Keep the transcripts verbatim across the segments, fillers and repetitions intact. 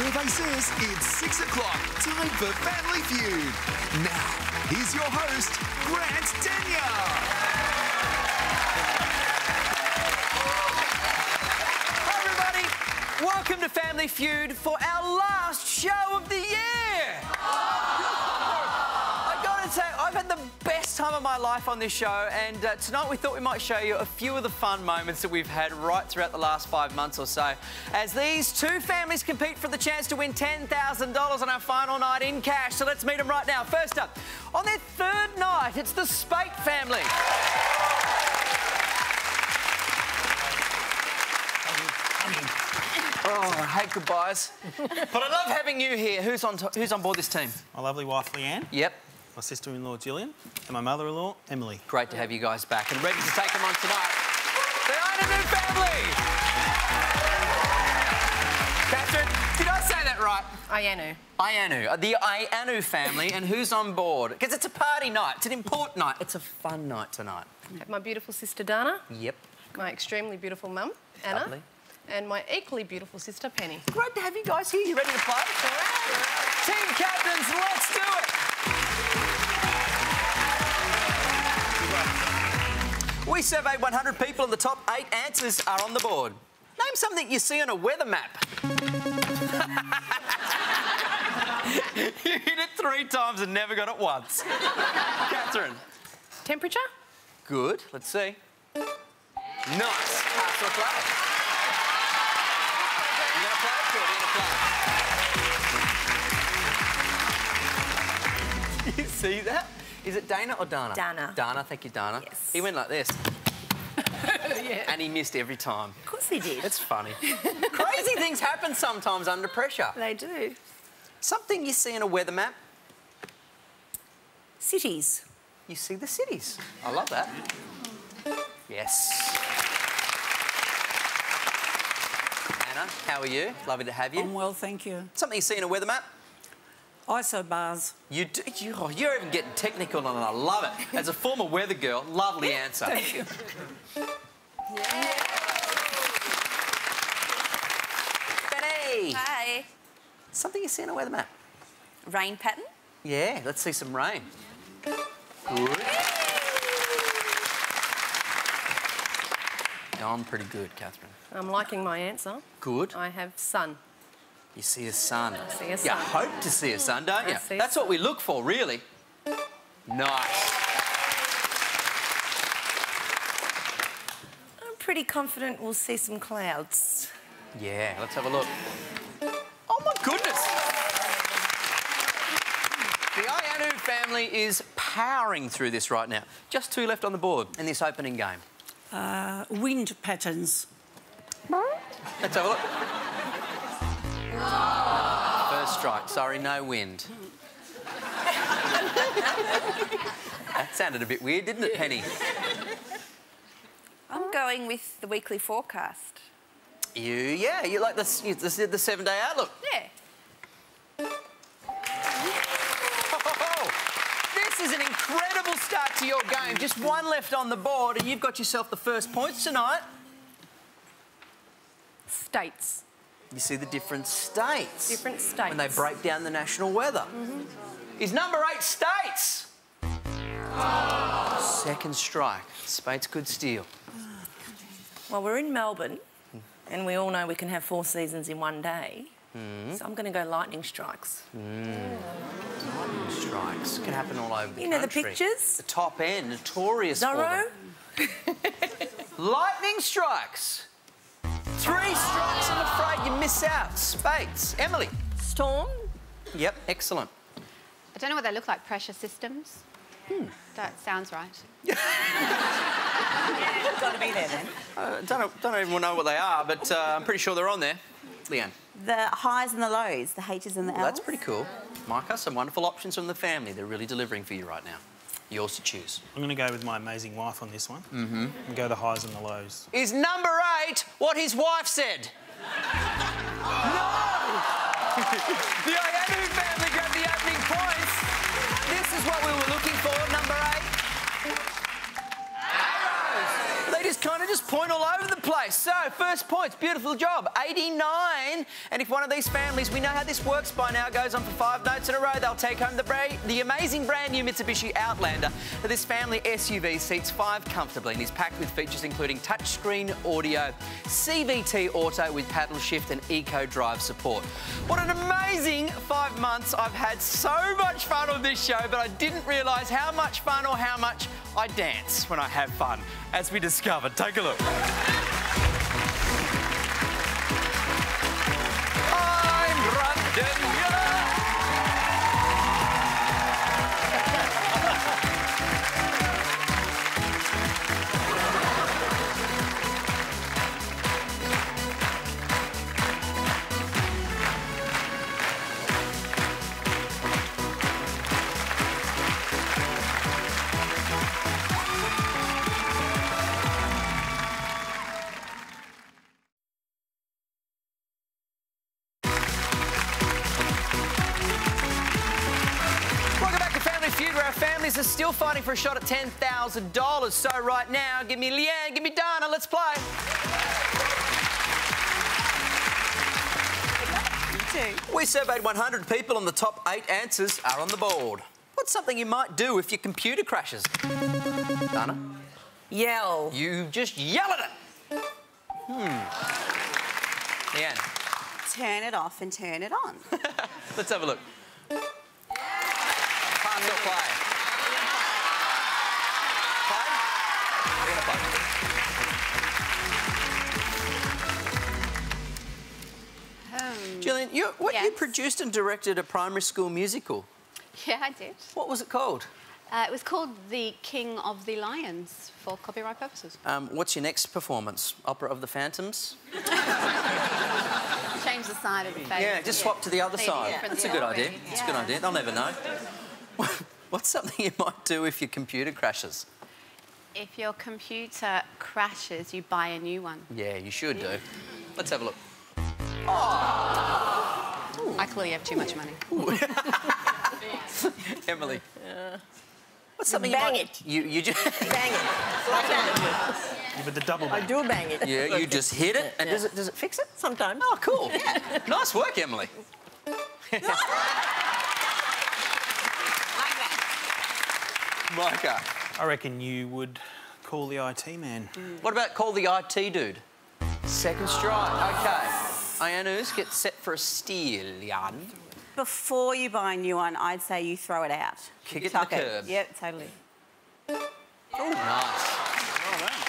Survey says it's six o'clock, time for Family Feud. Now, here's your host, Grant Denyer. Hi everybody, welcome to Family Feud for our last show of the year. I gotta say, I've had the best time of my life on this show, and uh, tonight we thought we might show you a few of the fun moments that we've had right throughout the last five months or so, as these two families compete for the chance to win ten thousand dollars on our final night in cash. So let's meet them right now. First up, on their third night, it's the Speight family. Oh, I hate goodbyes. But I love having you here. Who's on, who's on board this team? My lovely wife, Leanne. Yep. My sister-in-law, Gillian, and my mother-in-law, Emily. Great to have you guys back and ready to take them on tonight. They are the new family! Catherine, did I say that right? Ioannou. Ioannou. The Ioannou family. And who's on board? Because it's a party night. It's an important night. It's a fun night tonight. I have my beautiful sister, Dana. Yep. My extremely beautiful mum, Anna. Lovely. And my equally beautiful sister, Penny. Great to have you guys here. You ready to play? Right. Team captains, let's do it! We surveyed one hundred people and the top eight answers are on the board. Name something you see on a weather map. You hit it three times and never got it once. Catherine. Temperature? Good. Let's see. Nice. Pass or play? You're going to play? Good. You're going to play. You see that? Is it Dana or Dana? Dana. Dana, thank you, Dana. Yes. He went like this. Yeah. And he missed every time. Of course he did. It's funny. Crazy things happen sometimes under pressure. They do. Something you see in a weather map? Cities. You see the cities. I love that. Yes. Anna, how are you? Lovely to have you. I'm well, thank you. Something you see in a weather map? Isobars. You do, you, oh, you're even getting technical on it. I love it. As a former weather girl, lovely answer. Thank you. Yeah. Benny. Hi. Something you see on a weather map? Rain pattern? Yeah, let's see some rain. Good. Yeah, I'm pretty good, Catherine. I'm liking my answer. Good. I have sun. You see a sun. I see a sun. You hope to see a sun, don't you? That's what we look for, really. Nice. I'm pretty confident we'll see some clouds. Yeah, let's have a look. Oh, my goodness. The Ioannou family is powering through this right now. Just two left on the board in this opening game. Uh, wind patterns. Let's have a look. Oh. First strike. Sorry, no wind. That sounded a bit weird, didn't it, Penny? I'm going with the weekly forecast. You, yeah, you like the, you, the, the seven-day outlook. Yeah. This is an incredible start to your game. Just one left on the board and you've got yourself the first points tonight. States. You see the different states. Different states. When they break down the national weather. Mm-hmm. Is number eight states? Oh. Second strike. Spate's good steal. Well, we're in Melbourne, mm. and we all know we can have four seasons in one day. Mm. So I'm going to go lightning strikes. Mm. Lightning strikes. It can happen all over the you country. You know the pictures? The top end, notorious Zorro. For them. Lightning strikes. Three strikes, I'm afraid you miss out. Spates. Emily. Storm. Yep, excellent. I don't know what they look like. Pressure systems. Hmm. That sounds right. It's got to be there then. Uh, don't, don't even know what they are, but uh, I'm pretty sure they're on there. Leanne. The highs and the lows, the H's and the L's. That's pretty cool. Micah, some wonderful options from the family. They're really delivering for you right now. Yours to choose. I'm going to go with my amazing wife on this one. Mm-hmm. And go the highs and the lows. Is number eight what his wife said? No! The Ioannou family grabbed the opening points. This is what we were looking for, number eight. Arrows! They just kind of just point all over the place. So, first points, beautiful job, eighty-nine. And if one of these families, we know how this works by now, goes on for five notes in a row, they'll take home the, bra the amazing brand new Mitsubishi Outlander. This family S U V seats five comfortably and is packed with features including touchscreen audio, C V T auto with paddle shift and eco drive support. What an amazing five months. I've had so much fun on this show, but I didn't realise how much fun or how much I dance when I have fun, as we discovered. Take a look. I'm Grant Denyer. Are still fighting for a shot at ten thousand dollars. So right now, give me Leanne, give me Dana, let's play. You too. We surveyed one hundred people and the top eight answers are on the board. What's something you might do if your computer crashes? Dana? Yell. You just yell at it. Hmm. Leanne? Turn it off and turn it on. Let's have a look. Yeah. Pass or play? Gillian, you, what, yes. you produced and directed a primary school musical. Yeah, I did. What was it called? Uh, it was called The King of the Lions, for copyright purposes. Um, what's your next performance? Opera of the Phantoms? Change the side of the face. Yeah, just swap yeah. to the other side. Yeah. That's a good idea. It's yeah. a good idea. They'll never know. What's something you might do if your computer crashes? If your computer crashes, you buy a new one. Yeah, you should yeah. do. Let's have a look. Oh. I clearly have too Ooh. Much money. Emily. Yeah. What's something you bang you might... it. You, you just... bang it. Like that. Give it the double bang. I do bang it. Yeah, you just hit it and yeah. does it does it fix it? Sometimes. Oh, cool. Yeah. Nice work, Emily. Like that. Micah. I reckon you would call the I T man. Mm. What about call the I T dude? Second strike. Oh. OK. Ioannou's get set for a steal, Leanne. Before you buy a new one, I'd say you throw it out. Kick it to the curb. Yep, totally. Yeah. Oh, nice. Well done.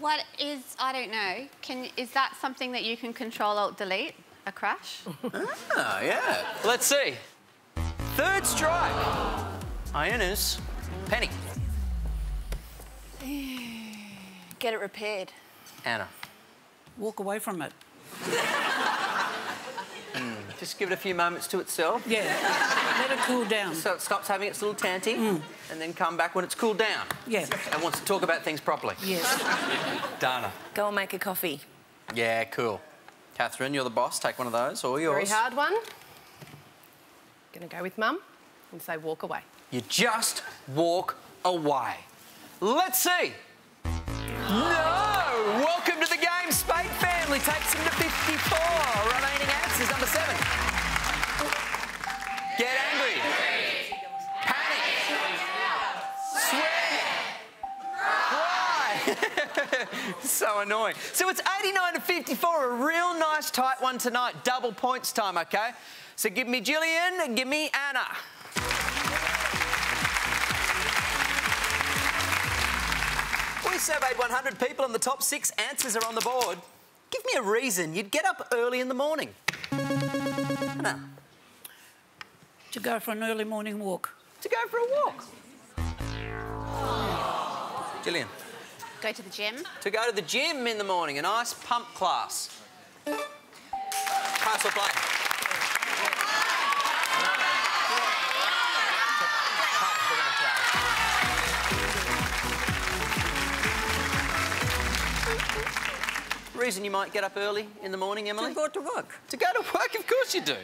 What is, I don't know, can, is that something that you can control, alt, delete? A crash? Ah, yeah. Let's see. Third strike. Ioannou's penny. Get it repaired. Anna. Walk away from it. mm. Just give it a few moments to itself. Yeah. Let it cool down. So it stops having its little tanty mm. and then come back when it's cooled down. Yeah. And wants to talk about things properly. Yes. Dana. Go and make a coffee. Yeah, cool. Catherine, you're the boss. Take one of those, or yours. Very hard one. Gonna go with Mum and say walk away. You just walk away. Let's see. No! Welcome to the game. Speight family takes him to fifty-four. Remaining answers, number seven. Get angry. Panic. Swear. Cry. So annoying. So it's eighty-nine to fifty-four, a real nice tight one tonight. Double points time, OK? So give me Gillian and give me Anna. We surveyed one hundred people and the top six answers are on the board. Give me a reason you'd get up early in the morning. Anna. To go for an early morning walk. To go for a walk. Oh. Gillian. Go to the gym. To go to the gym in the morning, a nice pump class. Pass or play? Reason you might get up early in the morning, Emily? To go to work. To go to work, of course you do.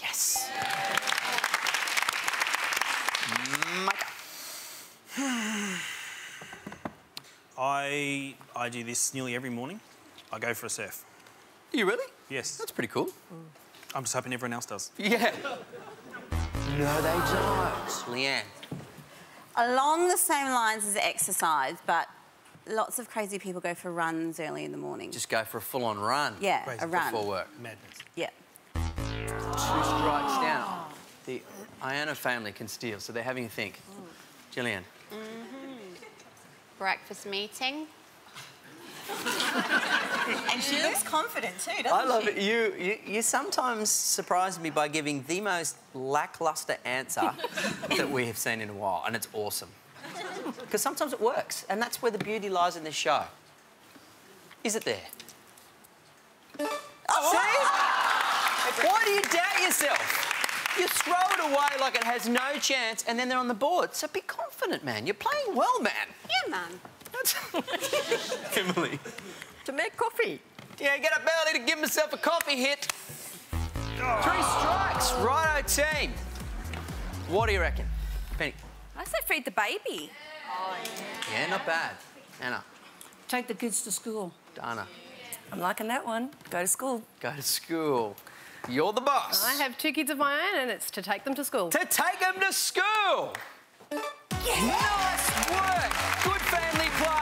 Yes. Micah. I I do this nearly every morning. I go for a surf. You really? Yes. That's pretty cool. I'm just hoping everyone else does. Yeah. No, they don't. Leanne. Along the same lines as exercise, but lots of crazy people go for runs early in the morning. Just go for a full-on run. Yeah, crazy. A run. Before work. Madness. Yeah. Two strikes down. The Ioannou family can steal, so they're having a think. Ooh. Gillian. Mm-hmm. Breakfast meeting. And she looks confident too, doesn't she? I love it. You, you, you sometimes surprise me by giving the most lacklustre answer that we have seen in a while, and it's awesome. Because sometimes it works, and that's where the beauty lies in this show. Is it there? Oh, see? Why do you doubt yourself? You throw it away like it has no chance, and then they're on the board. So be confident, man. You're playing well, man. Yeah, man. Emily. To make coffee. Yeah, get up early to give myself a coffee hit. Oh. Three strikes, righto team. What do you reckon, Penny? I say feed the baby. Oh, yeah. Yeah, not bad. Anna. Take the kids to school. Dana. I'm liking that one. Go to school. Go to school. You're the boss. I have two kids of my own, and it's to take them to school. To take them to school. Yeah. Nice work. Good family play.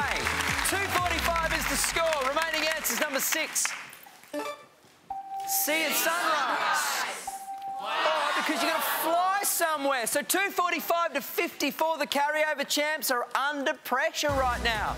two forty-five is the score. Remaining answers number six. See at sunrise. Wow. Oh, because you're going to fly somewhere. So two forty-five to fifty-four, the carryover champs are under pressure right now.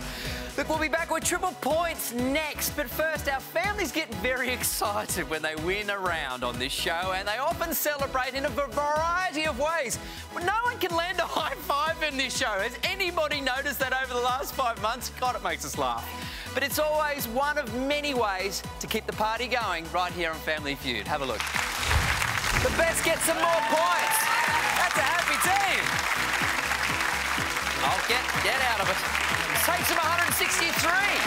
Look, we'll be back with triple points next. But first, our families get very excited when they win a round on this show, and they often celebrate in a variety of ways. Well, no one can land a high five in this show. Has anybody noticed that over the last five months? God, it makes us laugh. But it's always one of many ways to keep the party going right here on Family Feud. Have a look. The best get some more points. That's a happy team. I'll get, get out of it. Takes them one hundred sixty-three.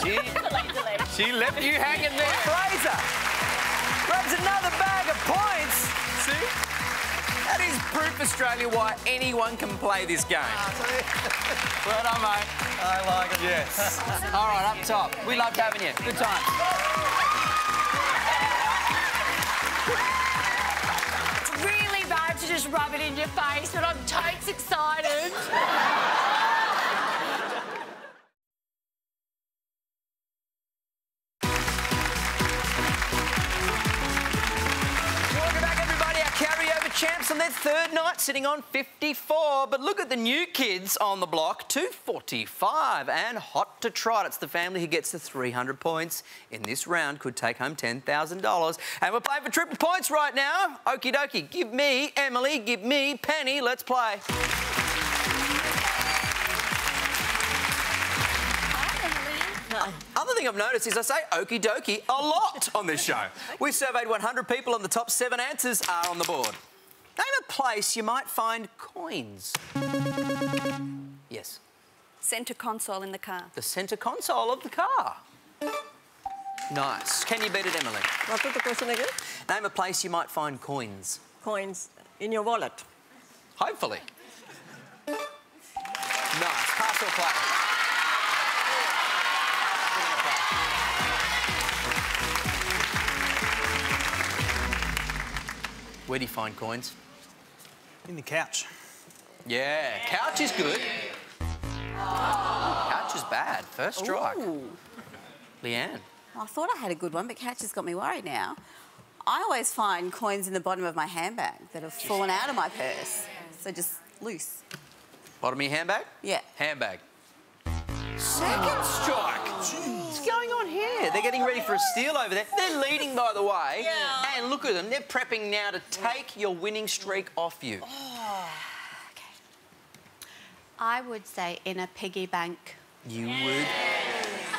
she, she left you hanging there. Fraser grabs another bag of points. See? That is proof, Australia, why anyone can play this game. Well done, mate. I like it. Yes. All right, up top. We loved having you. Good time. It's really bad to just rub it in your face, but I'm totes excited. Champs on their third night, sitting on fifty-four. But look at the new kids on the block, two forty-five and hot to trot. It's the family who gets the three hundred points in this round, could take home ten thousand dollars. And we're playing for triple points right now. Okie dokie, give me Emily, give me Penny. Let's play. Other thing I've noticed is I say okie dokie a lot on this show. We surveyed one hundred people, and the top seven answers are on the board. Name a place you might find coins. Yes. Centre console in the car. The centre console of the car. Nice. Can you beat it, Emily? I'll put the question again. Name a place you might find coins. Coins in your wallet. Hopefully. Nice. Pass or play? Where do you find coins? In the couch. Yeah, yeah. Couch is good. Oh. Couch is bad. First strike. Ooh. Leanne. I thought I had a good one, but couch has got me worried now. I always find coins in the bottom of my handbag that have fallen out of my purse. So just loose. Bottom of your handbag? Yeah. Handbag. Second strike. Jeez. What's going on here? They're getting ready for a steal over there. They're leading, by the way. Yeah. And look at them. They're prepping now to take your winning streak off you. Oh. Okay. I would say in a piggy bank. You yeah. would.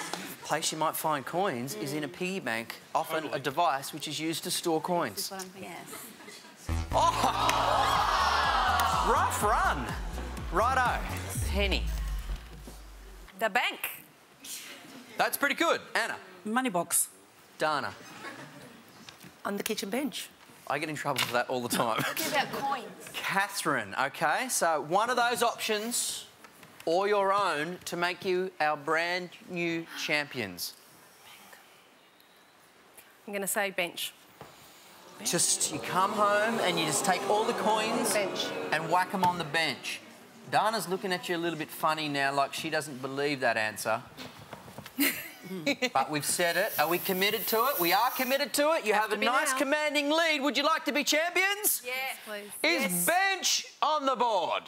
The place you might find coins mm. is in a piggy bank, often totally. a device which is used to store coins. This is what I'm thinking. Yes. Oh. Oh. Rough run. Righto. Penny. The bank. That's pretty good. Anna. Money box. Dana. on the kitchen bench. I get in trouble for that all the time. What about coins? Catherine, okay, so one of those options or your own to make you our brand new champions. I'm going to say bench. bench. Just, you come home and you just take all the coins bench. and whack them on the bench. Dana's looking at you a little bit funny now, like she doesn't believe that answer. But we've said it. Are we committed to it? We are committed to it. You have, have a nice now. commanding lead. Would you like to be champions? Yes, please. Is yes. bench on the board?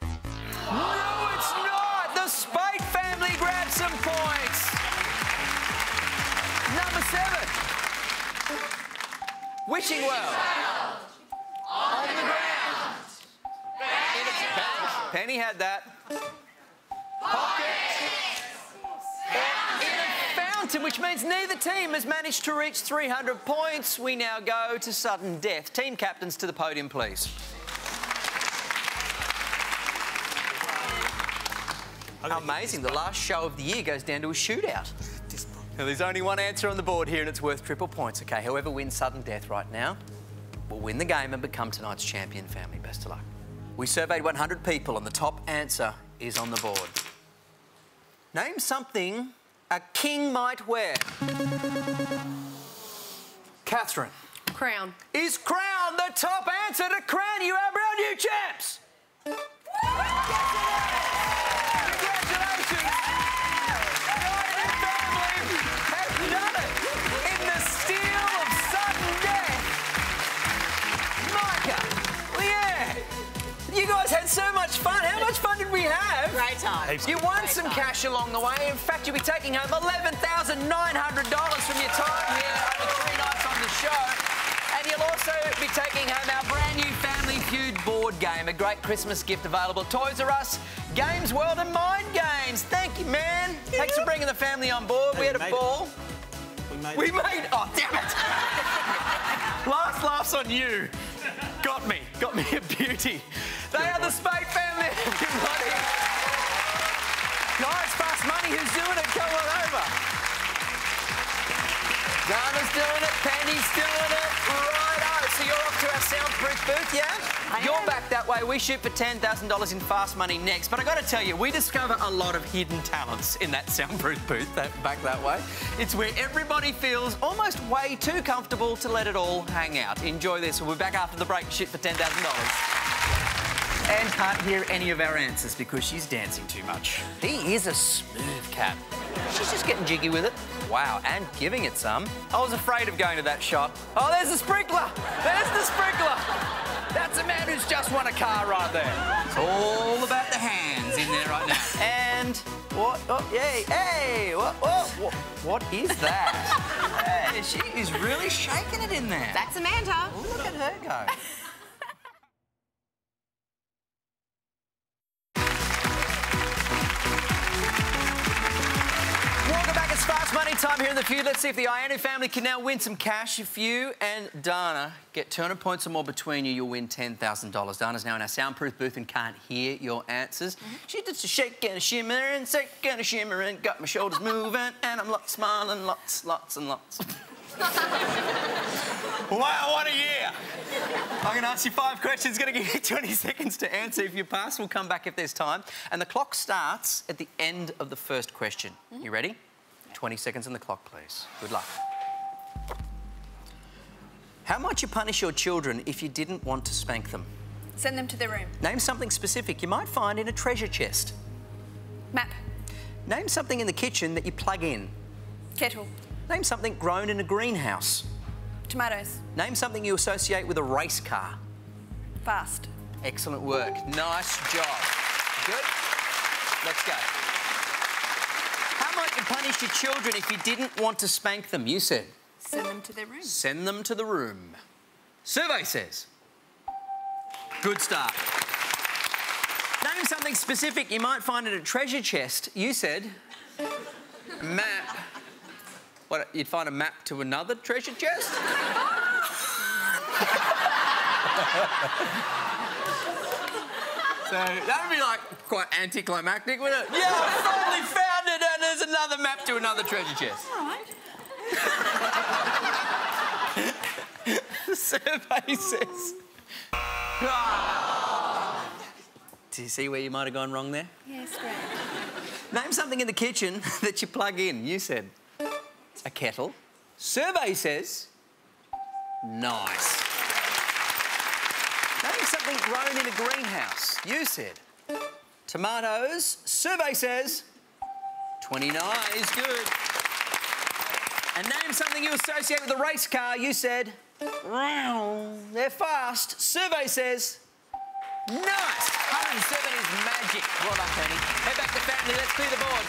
No, it's not. The Speight family grabs some points. Number seven. Wishing well. On the ground. Penny. Penny had that. Which means neither team has managed to reach three hundred points. We now go to sudden death. Team captains to the podium, please. Amazing, the last show of the year goes down to a shootout. Now, there's only one answer on the board here and it's worth triple points. OK, whoever wins sudden death right now will win the game and become tonight's champion family. Best of luck. We surveyed one hundred people and the top answer is on the board. Name something a king might wear. Catherine. Crown. Is crown the top answer to crown you our brand new champs? Congratulations! Your family has done it in the steal of sudden death. Micah, Leanne, you guys had so much fun. How much fun did we have? Great time. You won Great some time. cash along the way. In fact, you'll be taking home eleven thousand nine hundred dollars from your time here over three nights on the show. And you'll also be taking home our brand new Family Feud board game, a great Christmas gift available at Toys R Us, Games World and Mind Games. Thank you, man. Thanks for bringing the family on board. Hey, we had a ball. It. We made we it. We made it. Oh, damn it. Last laughs on you. Got me. Got me a beauty. They are the Speight family, everybody. Guys, Fast Money, who's doing it? Come on over. Dana's doing it, Penny's doing it. Righto, so you're off to our soundproof booth, yeah? You're back that way. We shoot for ten thousand dollars in Fast Money next. But I got to tell you, we discover a lot of hidden talents in that soundproof booth that, back that way. It's where everybody feels almost way too comfortable to let it all hang out. Enjoy this. We'll be back after the break, shoot for ten thousand dollars. Anne can't hear any of our answers because she's dancing too much. He is a smooth cat. She's just getting jiggy with it. Wow, and giving it some. I was afraid of going to that shot. Oh, there's the sprinkler! There's the sprinkler! That's a man who's just won a car right there. It's all about the hands in there right now. And what? Oh, yay! Hey! What? What? What is that? Hey, she is really shaking it in there. That's Amanda. Ooh, look at her go. Fast Money time here in the feud. Let's see if the Ioannou family can now win some cash. If you and Dana get two hundred points or more between you, you'll win ten thousand dollars. Dana's now in our soundproof booth and can't hear your answers. Mm-hmm. She just a shake and a shimmer and shake and a shimmer and got my shoulders moving and I'm lots smiling, lots, lots and lots. Wow, what a year! I'm going to ask you five questions, going to give you twenty seconds to answer. If you pass, we'll come back if there's time. And the clock starts at the end of the first question. Mm-hmm. You ready? twenty seconds on the clock, please. Good luck. How might you punish your children if you didn't want to spank them? Send them to their room. Name something specific you might find in a treasure chest. Map. Name something in the kitchen that you plug in. Kettle. Name something grown in a greenhouse. Tomatoes. Name something you associate with a race car. Fast. Excellent work. Nice job. Good. Let's go. How might you punish your children if you didn't want to spank them? You said... Send them to their room. Send them to the room. Survey says... Good start. Name something specific you might find in a treasure chest. You said... Map. What, you'd find a map to another treasure chest? So that would be, like, quite anticlimactic, wouldn't it? Yeah, I finally found it and there's another map to another treasure chest. All right. surfaces. Oh. Do you see where you might have gone wrong there? Yes, Grant. Name something in the kitchen that you plug in. You said a kettle. Survey says nice. Name something grown in a greenhouse. You said tomatoes. Survey says twenty-nine is good. And name something you associate with a race car. You said they're fast. Survey says nice. one hundred seven is magic. Well done, Penny. Head back to family. Let's clear the board.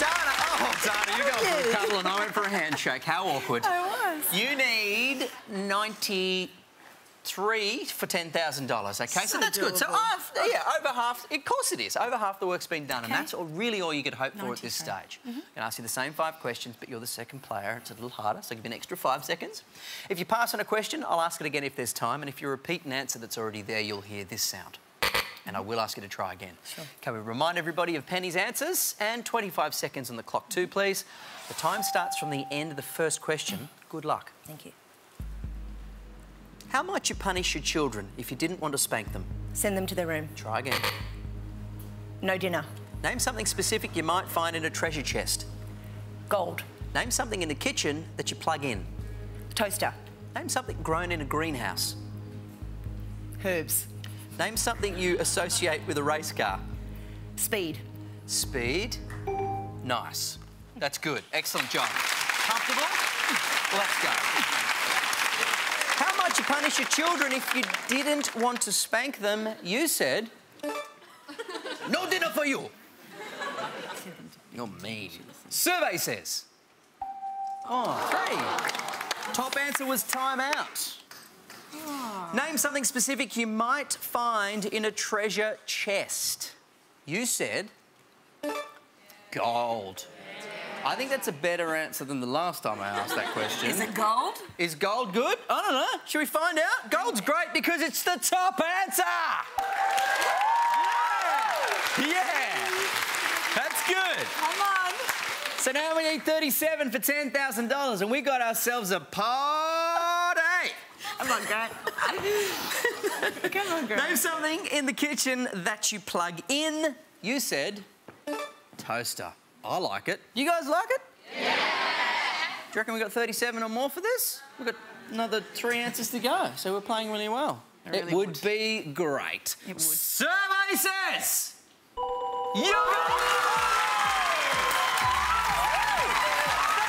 Dana, oh, Dana, you're going for a cuddle and I went for a handshake. How awkward. I was. You need ninety-three for ten thousand dollars, OK? So, so that's doable. Good. So, half, yeah, over half... Of course it is. Over half the work's been done, okay. And that's all, really all you could hope for at this stage. Mm-hmm. I'm going to ask you the same five questions, but you're the second player. It's a little harder, so I'll give you an extra five seconds. If you pass on a question, I'll ask it again if there's time, and if you repeat an answer that's already there, you'll hear this sound. And I will ask you to try again. Sure. Can we remind everybody of Penny's answers? And twenty-five seconds on the clock too, please. The time starts from the end of the first question. Good luck. Thank you. How might you punish your children if you didn't want to spank them? Send them to their room. Try again. No dinner. Name something specific you might find in a treasure chest. Gold. Name something in the kitchen that you plug in. Toaster. Name something grown in a greenhouse. Herbs. Name something you associate with a race car. Speed. Speed. Nice. That's good. Excellent job. Comfortable? Let's go. How much you punish your children if you didn't want to spank them? You said... No dinner for you. You're mean. Survey says... Oh, three. Top answer was time out. Oh. Name something specific you might find in a treasure chest. You said... Gold. I think that's a better answer than the last time I asked that question. Is it gold? Is gold good? I don't know. Should we find out? Gold's great because it's the top answer! Yeah! Yeah! That's good. Come on. So now we need thirty-seven for ten thousand dollars and we got ourselves a party! Come on, Grant. Come on, Grant. Name something in the kitchen that you plug in. You said... Toaster. I like it. You guys like it? Yeah! Do you reckon we got thirty-seven or more for this? We've got another three answers to go, so we're playing really well. It, really it would, would be great. It would. Survey says... You're right!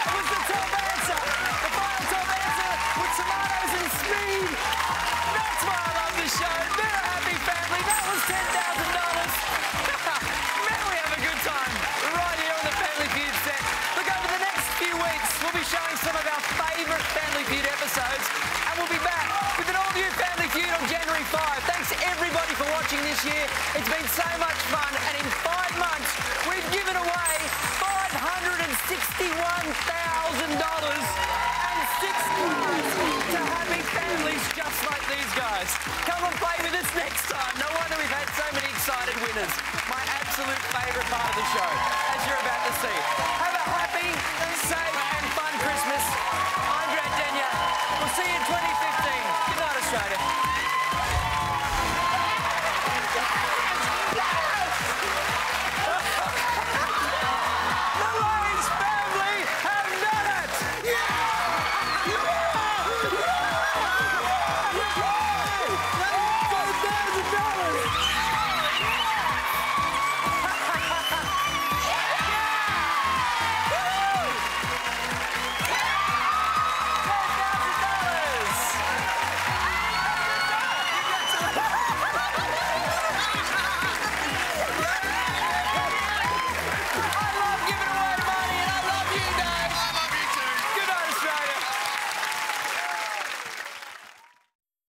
That was the top answer! The final top answer with tomatoes and speed! That's why I love this show. They're a happy family. That was ten thousand dollars. We'll be showing some of our favourite Family Feud episodes and we'll be back with an all-new Family Feud on January fifth. Thanks everybody for watching this year. It's been so much fun and in five months we've given away five hundred sixty-one thousand dollars and six prize to happy families just like these guys. Come and play with us next time. No wonder we've had so many excited winners. My absolute favourite part of the show, as you're about to see. Have a happy, safe and fun Christmas. I'm Grant Denyer. We'll see you in twenty fifteen. Good night, Australia.